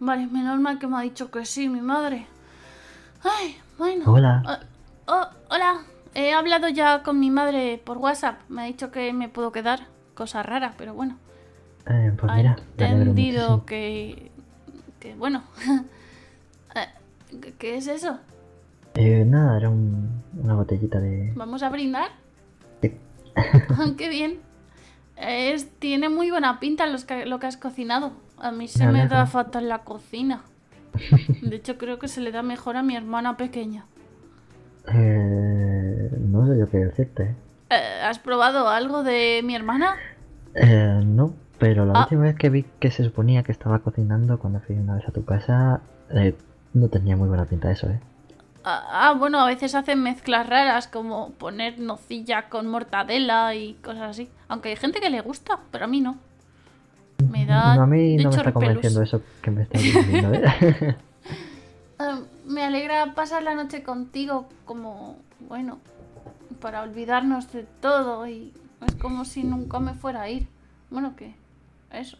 Vale, menos mal que me ha dicho que sí, mi madre. Ay, bueno. Hola. Hola. He hablado ya con mi madre por WhatsApp. Me ha dicho que me puedo quedar. Cosa rara, pero bueno. Pues mira, ha entendido que bueno. ¿Qué es eso? Nada, era una botellita de... ¿Vamos a brindar? Sí. ¡Qué bien! Tiene muy buena pinta lo que has cocinado. A mí se me da fatal la cocina. De hecho, creo que se le da mejor a mi hermana pequeña. No sé yo qué decirte. ¿Has probado algo de mi hermana? No, pero la última vez que vi que se suponía que estaba cocinando cuando fui una vez a tu casa, no tenía muy buena pinta eso, ¿eh? Bueno, a veces hacen mezclas raras como poner nocilla con mortadela y cosas así. Aunque hay gente que le gusta, pero a mí no. Me da... No, a mí no me está convenciendo eso que me está diciendo, ¿eh? Me alegra pasar la noche contigo, como, bueno, para olvidarnos de todo y es como si nunca me fuera a ir. Bueno, ¿qué? Eso.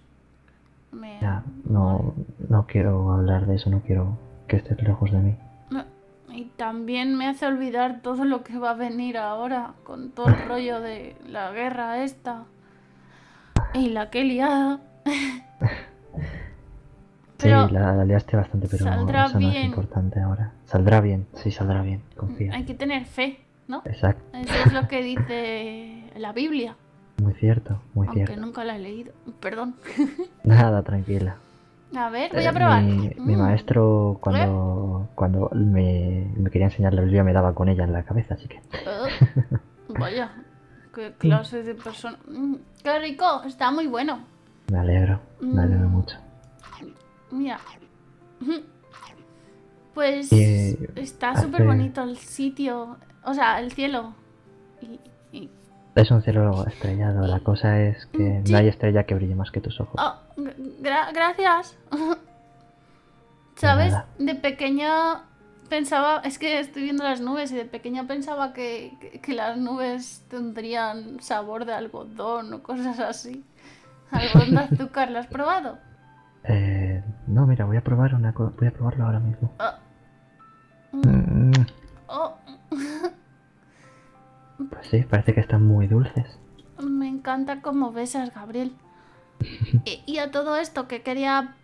Ya, no quiero hablar de eso, no quiero que estés lejos de mí. Y también me hace olvidar todo lo que va a venir ahora, con todo el rollo de la guerra esta. Y la que he liado. Pero sí, la liaste bastante, pero saldrá eso bien. No es importante ahora. Saldrá bien, sí, saldrá bien, confía. Hay que tener fe, ¿no? Exacto. Eso es lo que dice la Biblia. Muy cierto, muy cierto. Aunque nunca la he leído, perdón. Nada, tranquila. A ver, voy a probar. Mi maestro, cuando me quería enseñar la Biblia, me daba con ella en la cabeza, así que... Vaya, qué clase de persona. ¡Qué rico! Está muy bueno. Me alegro mucho. Mira. Pues está súper bonito el sitio, o sea, el cielo. Es un cielo estrellado, la cosa es que no hay estrella que brille más que tus ojos. Gracias. ¿Sabes? De pequeña pensaba, es que estoy viendo las nubes y de pequeña pensaba que las nubes tendrían sabor de algodón o cosas así. Algodón de azúcar, ¿lo has probado? No, mira, voy a probar una cosa, voy a probarlo ahora mismo. Pues sí, parece que están muy dulces. Me encanta cómo besas, Gabriel. Y a todo esto que quería...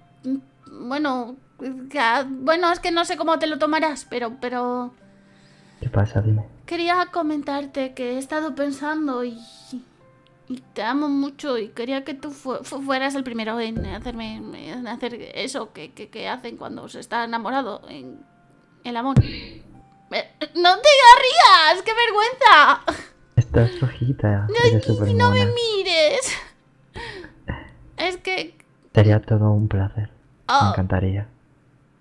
Bueno, es que no sé cómo te lo tomarás, pero... ¿Qué pasa? Dime. Quería comentarte que he estado pensando y te amo mucho y quería que tú fueras el primero en hacer eso que hacen cuando se está enamorado, en el amor. ¡No te rías! ¡Qué vergüenza! Estás rojita. No me mires. Es que... Sería todo un placer. Me encantaría.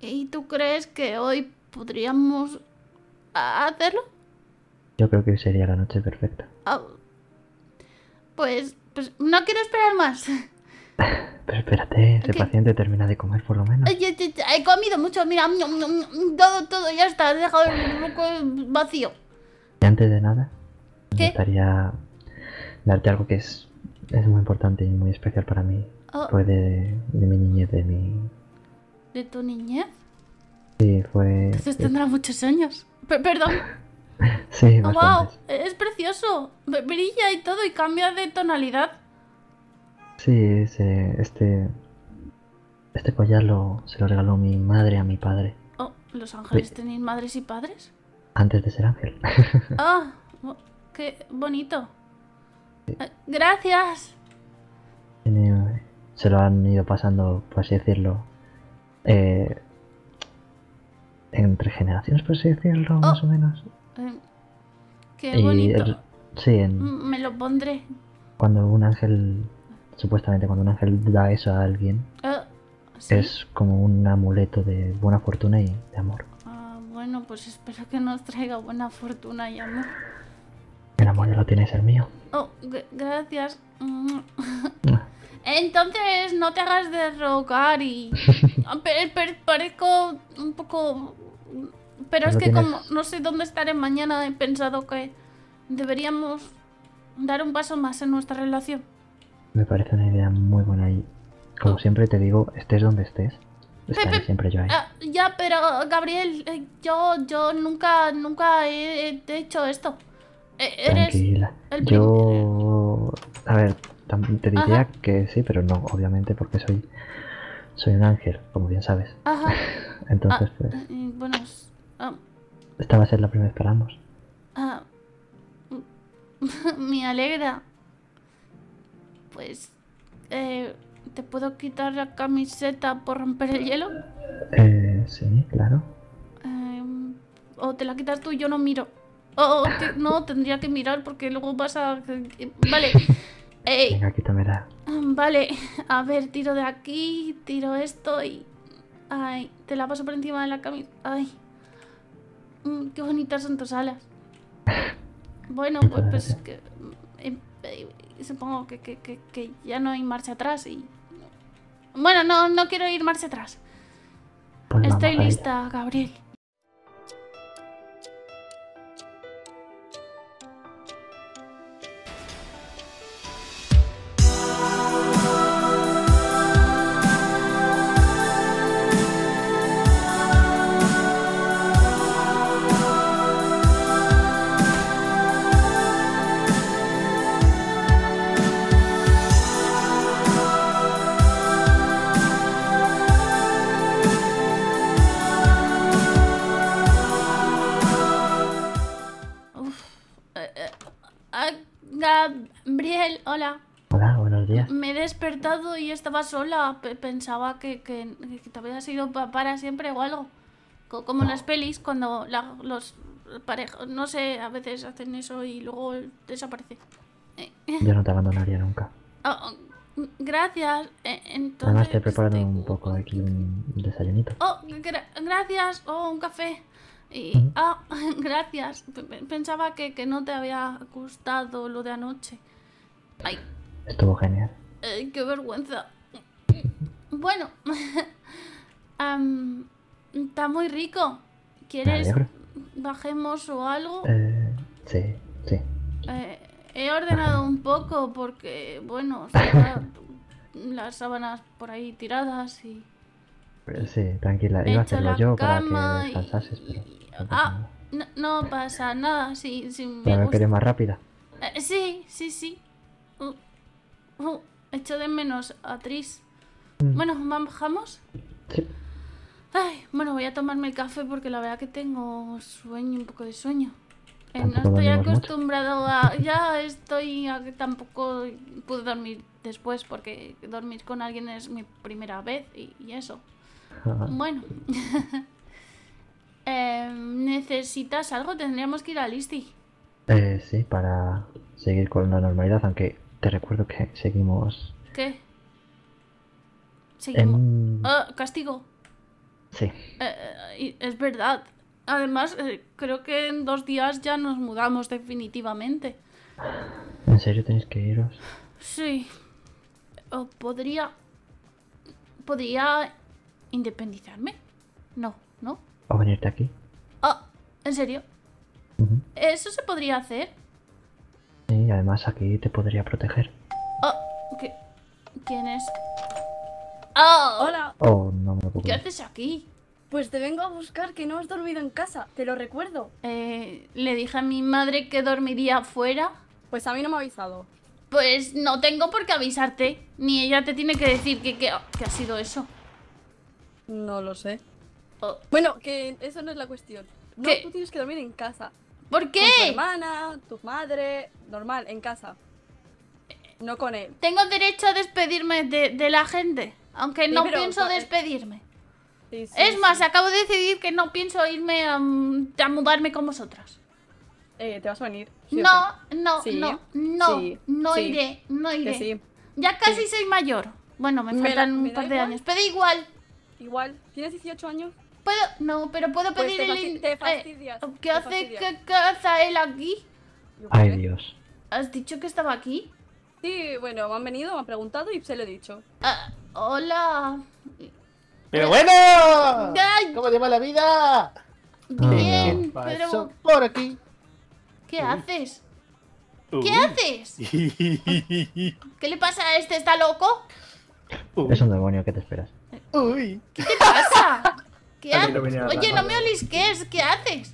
¿Y tú crees que hoy podríamos hacerlo? Yo creo que hoy sería la noche perfecta. Pues no quiero esperar más. Pero espérate, sé paciente, termina de comer por lo menos. He comido mucho, mira, todo, ya está, he dejado el boco vacío. Y antes de nada, me gustaría darte algo que es muy importante y muy especial para mí. Fue de mi niñez, ¿De tu niñez? Sí, fue... Entonces tendrá muchos años. Perdón. Sí, bastantes. ¡Wow! Es precioso, brilla y todo y cambia de tonalidad. Sí, este collar se lo regaló mi madre a mi padre. Oh, ¿los ángeles tenéis madres y padres? Antes de ser ángel. ¡Ah! Oh, ¡qué bonito! Sí. ¡Gracias! Se lo han ido pasando, por así decirlo, entre generaciones, por así decirlo, más o menos. ¡Qué bonito! Sí, me lo pondré. Cuando un ángel... Supuestamente cuando un ángel da eso a alguien, ¿sí? Es como un amuleto de buena fortuna y de amor. Bueno, pues espero que nos traiga buena fortuna y amor. El amor ya lo tienes, el mío. Gracias. Entonces no te hagas de rogar y... Parezco un poco... Pero es que como no sé dónde estaré mañana, he pensado que deberíamos dar un paso más en nuestra relación. Me parece una idea muy buena y, como siempre te digo, estés donde estés, Estaré siempre yo ahí. Ya, pero Gabriel, yo nunca he hecho esto. Tranquila. Eres yo... A ver, te diría ajá, que sí, pero no, obviamente, porque soy un ángel, como bien sabes. Ajá. Entonces, pues... Bueno... Esta va a ser la primera vez que hablamos. Me alegra. Pues... ¿Te puedo quitar la camiseta por romper el hielo? Sí, claro. O te la quitas tú y yo no miro. No, tendría que mirar porque luego vas a... Vale. Venga, quítamela. Vale, a ver, tiro de aquí, tiro esto y... Ay, te la paso por encima de la camisa. Ay. Qué bonitas son tus alas. Bueno, pues que... Supongo que ya no hay marcha atrás y... Bueno, no quiero ir marcha atrás. Pues estoy lista, Gabriel. Gabriel, hola. Hola, buenos días. Me he despertado y estaba sola. Pensaba que te habías ido para siempre o algo. Como en las pelis, cuando los parejos, no sé, a veces hacen eso y luego desaparece. Yo no te abandonaría nunca. Gracias. Entonces, además te he preparado un poco aquí un desayunito. Gracias. Un café. Y, gracias. Pensaba que no te había gustado lo de anoche. Ay. Estuvo genial. Qué vergüenza. Bueno. Está muy rico. ¿Quieres bajemos o algo? Sí. He ordenado un poco porque, bueno, las sábanas por ahí tiradas y... Sí, tranquila, iba a hacerlo yo para que descansases, pero... No pasa nada, sí me gusta. ¿Pero querés más rápida? Sí. Echo de menos a Tris. Bueno, ¿bajamos? Sí. Ay, bueno, voy a tomarme el café porque la verdad que tengo sueño, un poco de sueño. No estoy acostumbrado mucho. Ya estoy... Tampoco pude dormir después porque dormir con alguien es mi primera vez y eso. Bueno, ¿necesitas algo? Tendríamos que ir a Listi. Sí, para seguir con la normalidad, aunque te recuerdo que seguimos... ¿Qué? Seguimos... ¿Castigo? Sí. Es verdad. Además, creo que en 2 días ya nos mudamos definitivamente. ¿En serio tenéis que iros? Sí. O podría... ¿Independizarme? No. ¿O venirte aquí? ¿En serio? ¿Eso se podría hacer? Sí, además aquí te podría proteger. ¿Quién es? ¡Hola! No me lo puedo. ¿Qué haces aquí? Pues te vengo a buscar, que no has dormido en casa, te lo recuerdo. Le dije a mi madre que dormiría afuera. Pues a mí no me ha avisado. Pues no tengo por qué avisarte, ni ella te tiene que decir que ha sido eso. No lo sé. Bueno, que eso no es la cuestión. No, tú tienes que dormir en casa. ¿Por qué? Con tu hermana, tu madre, normal, en casa. No con él. Tengo derecho a despedirme de la gente, aunque no pienso despedirme. Es más, acabo de decidir que no pienso irme a mudarme con vosotras. Te vas a venir. No iré, no iré. Ya casi soy mayor. Bueno, me faltan un par de años, pero igual. Igual, ¿tienes 18 años? Pero puedo pedir el... Te fastidias. ¿Qué hace Azael aquí? Ay, Dios. ¿Has dicho que estaba aquí? Sí, bueno, me han venido, me han preguntado y se lo he dicho. Hola. ¡Pero bueno! ¿Cómo te va la vida? Bien, pero... por aquí. ¿Qué haces? ¿Qué haces? ¿Qué le pasa a este? ¿Está loco? Es un demonio, ¿qué te esperas? Uy. ¿Qué te pasa? ¿Qué haces? Oye, no me olisques, ¿qué haces?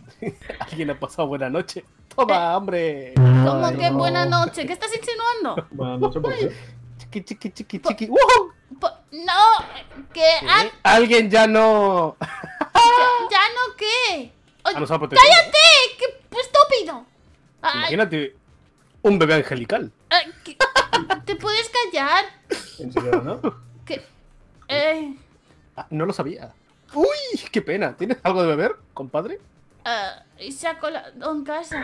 Alguien ha pasado buena noche. Toma, hombre. ¿Cómo que buena noche? ¿Qué estás insinuando? Buena noche, ¿por qué? Chiqui, chiqui, chiqui, chiqui. No, que alguien ya no. ¿Ya no qué? ¡Cállate! ¡Qué estúpido! Imagínate un bebé angelical. ¿Te puedes callar? ¿En serio no? ¿Qué? No lo sabía. ¡Uy! ¡Qué pena! ¿Tienes algo de beber, compadre? Y se ha colado en casa.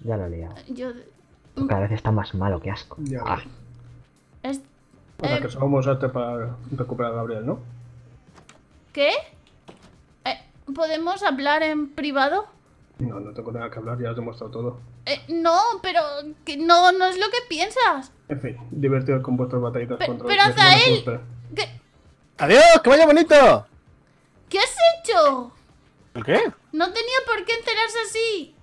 Ya lo he liado. Cada vez está más malo, qué asco. Ya. O sea, que somos este para recuperar a Gabriel, ¿no? ¿Qué? ¿Podemos hablar en privado? No, no tengo nada que hablar, ya has demostrado todo. No, pero que no es lo que piensas. En fin, divertidos con vuestras batallitas contra... ¡Pero Azael! ¡Adiós, que vaya bonito! ¿Qué has hecho? ¿El qué? No tenía por qué enterarse así.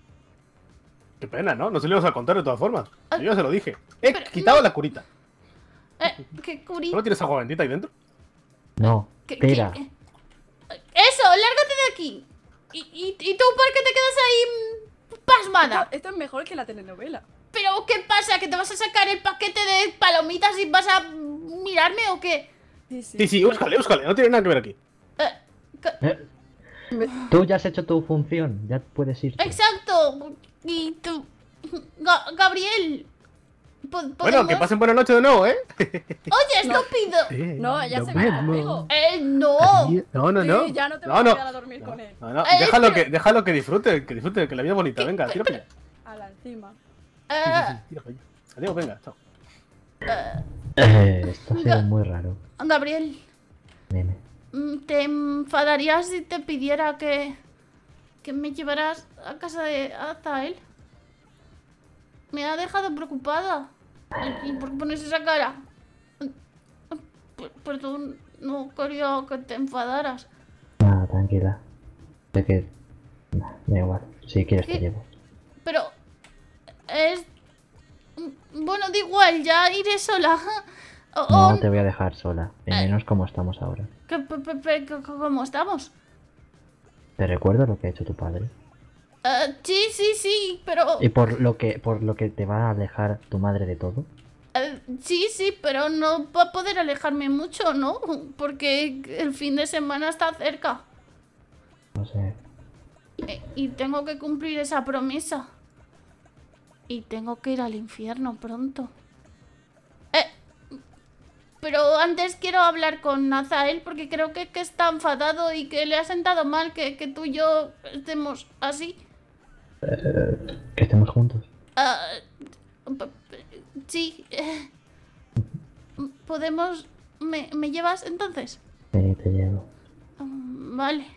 Qué pena, ¿no? No se lo ibas a contar de todas formas. Yo se lo dije. He quitado la curita. ¿Qué curita? ¿No tienes agua bendita ahí dentro? No, espera. ¡Eso! ¡Lárgate de aquí! ¿Y tú por qué te quedas ahí pasmada? Esto es mejor que la telenovela. ¿Pero qué pasa? ¿Que te vas a sacar el paquete de palomitas y vas a mirarme o qué? Sí, búscale. No tiene nada que ver aquí. Tú ya has hecho tu función. Ya puedes irte. ¡Exacto! Y tú... Gabriel... Bueno, que pasen buena noche de nuevo, ¿eh? ¡Oye, estúpido! No, ya se me amigo. ¡No! No. Ya no te voy a quedar a dormir con él. No. Déjalo que disfrute, que la vida es bonita. Venga, tira para allá. A la encima. Adiós, venga, chao. Esto ha sido muy raro. Gabriel. Dime. ¿Te enfadarías si te pidiera que me llevaras a casa de Azael? Me ha dejado preocupada. ¿Y por qué pones esa cara? Perdón, no quería que te enfadaras. No, tranquila. Sé que... da igual. Si quieres te llevo. Pero... es... bueno, da igual, ya iré sola. No te voy a dejar sola. Y menos como estamos ahora. ¿Cómo estamos? ¿Te recuerdo lo que ha hecho tu padre? Sí, pero... ¿Y por lo que te va a alejar tu madre de todo? Sí, pero no va a poder alejarme mucho, ¿no? Porque el fin de semana está cerca. No sé. Y tengo que cumplir esa promesa. Y tengo que ir al infierno pronto. Pero antes quiero hablar con Nazael porque creo que está enfadado y que le ha sentado mal que tú y yo estemos así. Que estemos juntos. Sí. ¿Podemos? ¿Me llevas entonces? Sí, te llevo. Vale.